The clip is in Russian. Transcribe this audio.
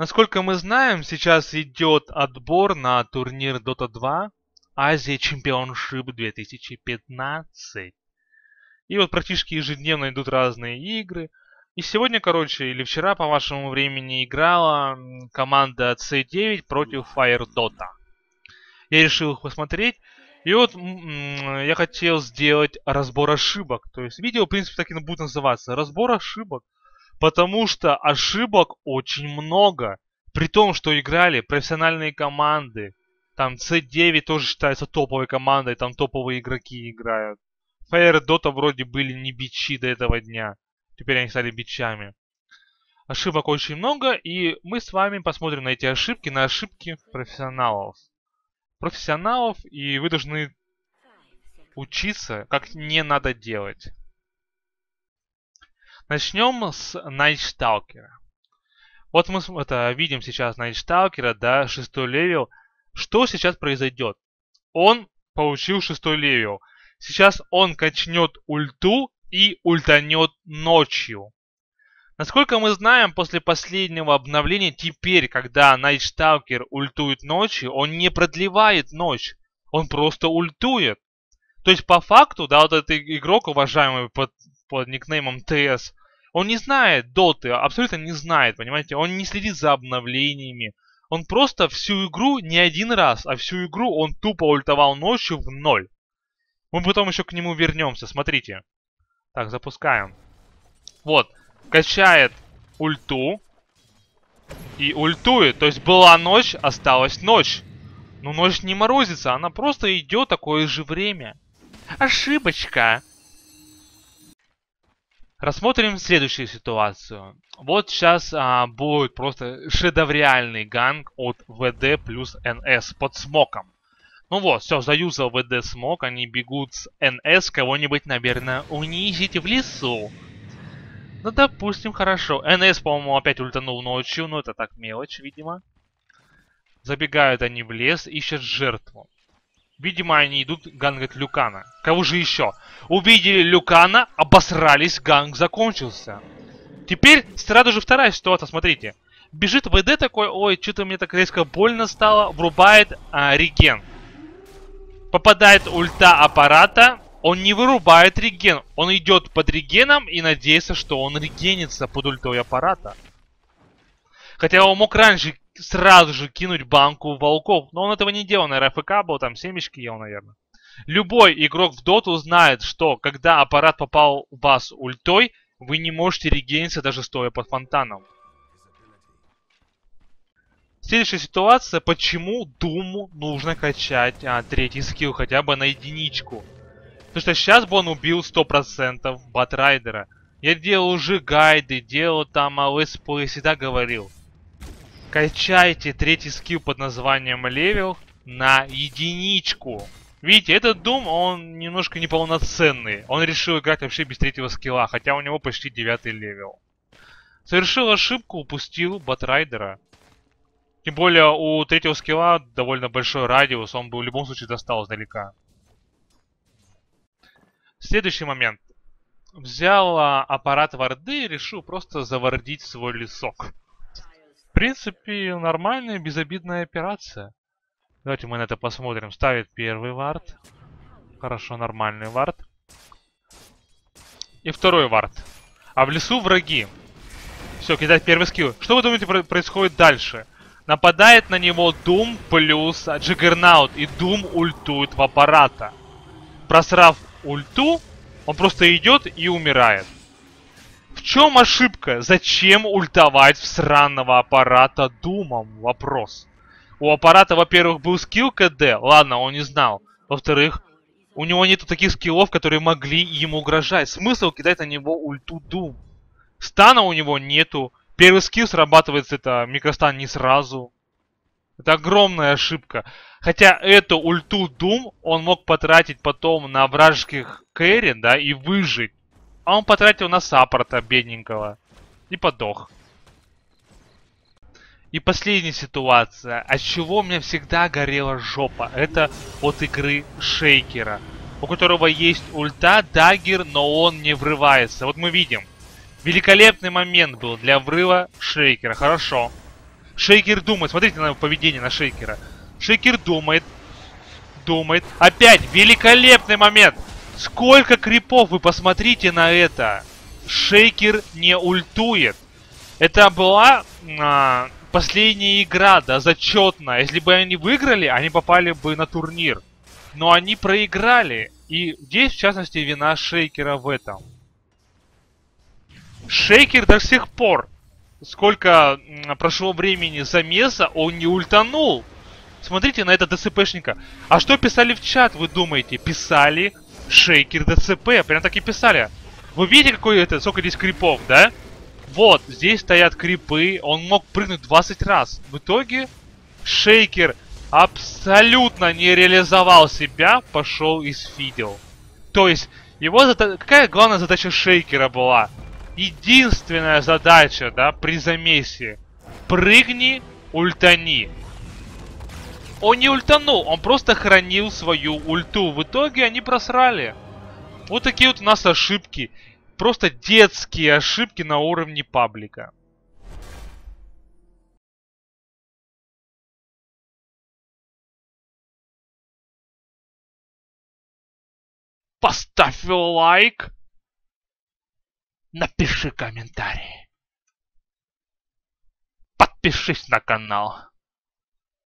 Насколько мы знаем, сейчас идет отбор на турнир Dota 2 Азия Чемпионшип 2015. И вот практически ежедневно идут разные игры. И сегодня, короче, или вчера по вашему времени играла команда C9 против FireDota. Я решил их посмотреть. И вот я хотел сделать разбор ошибок. То есть видео, в принципе, так и будет называться. Разбор ошибок. Потому что ошибок очень много. При том, что играли профессиональные команды. Там C9 тоже считается топовой командой. Там топовые игроки играют. FireDota вроде были не бичи до этого дня. Теперь они стали бичами. Ошибок очень много. И мы с вами посмотрим на эти ошибки. На ошибки профессионалов. И вы должны учиться, как не надо делать. Начнем с Найтшталкера. Вот мы видим сейчас Найтшталкера, да, 6-й левел. Что сейчас произойдет? Он получил 6-й левел. Сейчас он качнет ульту и ультанет ночью. Насколько мы знаем, после последнего обновления, теперь, когда Найтшталкер ультует ночью, он не продлевает ночь. Он просто ультует. То есть, по факту, да, вот этот игрок, уважаемый под никнеймом ТС, он не знает доты, абсолютно не знает, понимаете? Он не следит за обновлениями. Он просто всю игру, не один раз, а всю игру он тупо ультовал ночью в ноль. Мы потом еще к нему вернемся, смотрите. Так, запускаем. Вот. Качает ульту и ультует. То есть была ночь, осталась ночь. Но ночь не морозится, она просто идет такое же время. Ошибочка! Рассмотрим следующую ситуацию. Вот сейчас будет просто шедевральный ганг от ВД плюс НС под смоком. Ну вот, все, заюзал ВД смок, они бегут с НС кого-нибудь, наверное, унизить в лесу. Ну, допустим, хорошо. НС, по-моему, опять ультанул ночью. Но это так мелочь, видимо. Забегают они в лес, ищут жертву. Видимо, они идут гангать Люкана. Кого же еще? Увидели Люкана, обосрались, ганг закончился. Теперь сразу же вторая ситуация, смотрите. Бежит ВД такой, ой, что-то мне так резко больно стало. Врубает реген. Попадает ульта аппарата. Он не вырубает реген. Он идет под регеном и надеется, что он регенится под ультой аппарата. Хотя он мог раньше сразу же кинуть банку волков. Но он этого не делал, наверное, ФК был, там семечки ел, наверное. Любой игрок в доту знает, что когда аппарат попал в вас ультой, вы не можете регениться даже стоя под фонтаном. Следующая ситуация. Почему Думу нужно качать третий скилл хотя бы на единичку? Потому что сейчас бы он убил 100% Бат-райдера. Я делал уже гайды, делал там LSP, всегда говорил. Качайте третий скилл под названием левел на единичку. Видите, этот Doom, он немножко неполноценный. Он решил играть вообще без третьего скилла, хотя у него почти 9-й левел. Совершил ошибку, упустил Бат-райдера. Тем более у третьего скилла довольно большой радиус, он бы в любом случае достал издалека. Следующий момент. Взял аппарат варды и решил просто завардить свой лесок. В принципе, нормальная, безобидная операция. Давайте мы на это посмотрим. Ставит первый вард. Хорошо, нормальный вард. И второй вард. А в лесу враги. Все, кидает первый скилл. Что вы думаете происходит дальше? Нападает на него Doom плюс Джиггернаут. И Doom ультует в аппарата. Просрав ульту, он просто идет и умирает. В чем ошибка? Зачем ультовать в сраного аппарата Думом? Вопрос. У аппарата, во-первых, был скилл КД. Ладно, он не знал. Во-вторых, у него нету таких скиллов, которые могли ему угрожать. Смысл кидать на него ульту Дум. Стана у него нету. Первый скилл срабатывается, это микростан, не сразу. Это огромная ошибка. Хотя эту ульту Doom он мог потратить потом на вражеских кэри, да, и выжить. А он потратил на саппорта бедненького. И подох. И последняя ситуация. От чего у меня всегда горела жопа. Это от игры Шейкера. У которого есть ульта, Даггер, но он не врывается. Вот мы видим. Великолепный момент был для врыва Шейкера. Хорошо. Шейкер думает. Смотрите на поведение на Шейкера. Шейкер думает. Думает. Опять великолепный момент. Сколько крипов, вы посмотрите на это. Шейкер не ультует. Это была последняя игра, да, зачетная. Если бы они выиграли, они попали бы на турнир. Но они проиграли. И здесь, в частности, вина Шейкера в этом. Шейкер до сих пор, сколько прошло времени замеса, он не ультанул. Смотрите на это ДЦПшника. А что писали в чат, вы думаете? Писали Шейкер ДЦП. Прям так и писали. Вы видите, какой это, сколько здесь крипов, да? Вот, здесь стоят крипы. Он мог прыгнуть 20 раз. В итоге Шейкер абсолютно не реализовал себя. Пошел и сфидел. То есть, его задача... Какая главная задача Шейкера была? Единственная задача, да, при замесе. Прыгни, ультани. Он не ультанул, он просто хранил свою ульту. В итоге они просрали. Вот такие вот у нас ошибки. Просто детские ошибки на уровне паблика. Поставь лайк. Напиши комментарий. Подпишись на канал.